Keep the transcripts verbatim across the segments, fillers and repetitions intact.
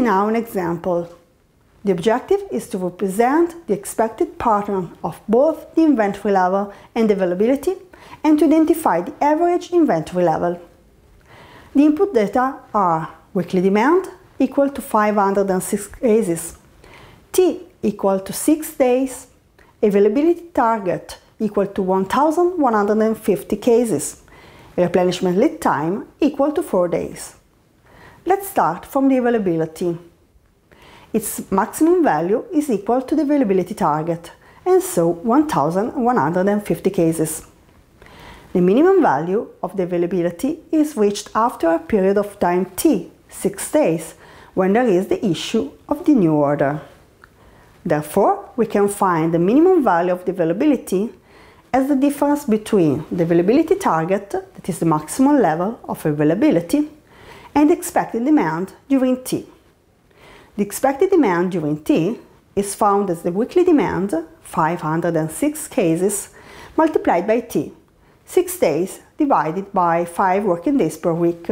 in our example. The objective is to represent the expected pattern of both the inventory level and availability and to identify the average inventory level. The input data are weekly demand equal to five hundred six cases, T equal to six days, availability target equal to one thousand one hundred fifty cases, replenishment lead time equal to four days. Let's start from the availability. Its maximum value is equal to the availability target, and so one thousand one hundred fifty cases. The minimum value of the availability is reached after a period of time T, six days, when there is the issue of the new order. Therefore, we can find the minimum value of the availability as the difference between the availability target, that is the maximum level of availability, and the expected demand during T. The expected demand during T is found as the weekly demand, five hundred six cases, multiplied by T, six days divided by five working days per week,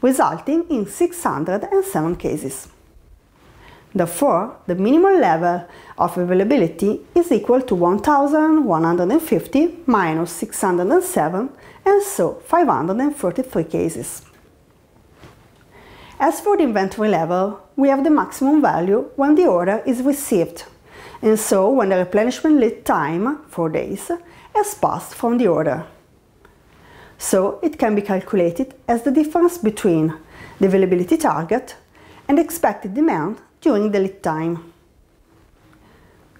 resulting in six hundred seven cases. Therefore, the minimum level of availability is equal to one thousand one hundred fifty minus six hundred seven, and so five hundred forty-three cases. As for the inventory level, we have the maximum value when the order is received, and so when the replenishment lead time, four days, has passed from the order. So it can be calculated as the difference between the availability target and expected demand during the lead time.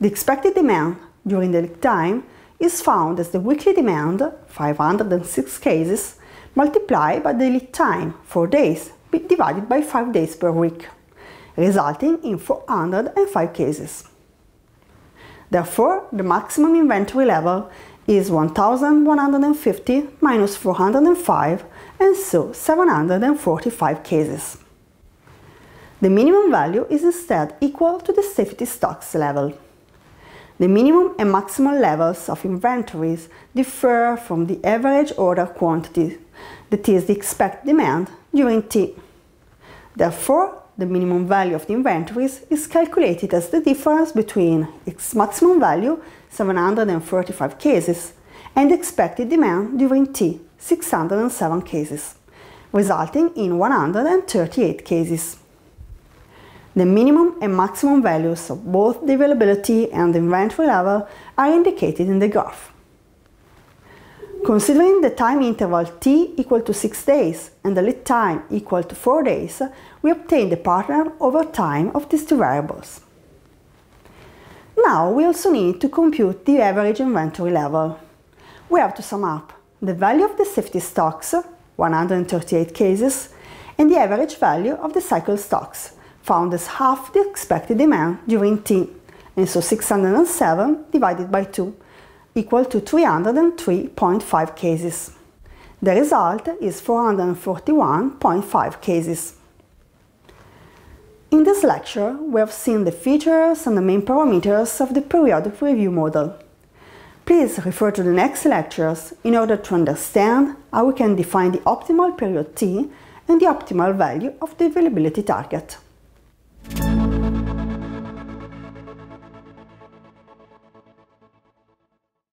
The expected demand during the lead time is found as the weekly demand, five hundred six cases, multiplied by the lead time, four days, divided by five days per week, resulting in four hundred five cases. Therefore, the maximum inventory level is one thousand one hundred fifty minus four hundred five, and so seven hundred forty-five cases. The minimum value is instead equal to the safety stocks level. The minimum and maximum levels of inventories differ from the average order quantity, that is the expected demand during T. Therefore, the minimum value of the inventories is calculated as the difference between its maximum value, seven hundred forty-five cases, and expected demand during T, six hundred seven cases, resulting in one hundred thirty-eight cases. The minimum and maximum values of both the availability and the inventory level are indicated in the graph. Considering the time interval T equal to six days and the lead time equal to four days, we obtain the pattern over time of these two variables. Now we also need to compute the average inventory level. We have to sum up the value of the safety stocks, one hundred thirty-eight cases, and the average value of the cycle stocks, found as half the expected demand during T, and so six hundred seven divided by two, equal to three hundred three point five cases. The result is four hundred forty-one point five cases. In this lecture, we have seen the features and the main parameters of the periodic review model. Please refer to the next lectures in order to understand how we can define the optimal period T and the optimal value of the availability target.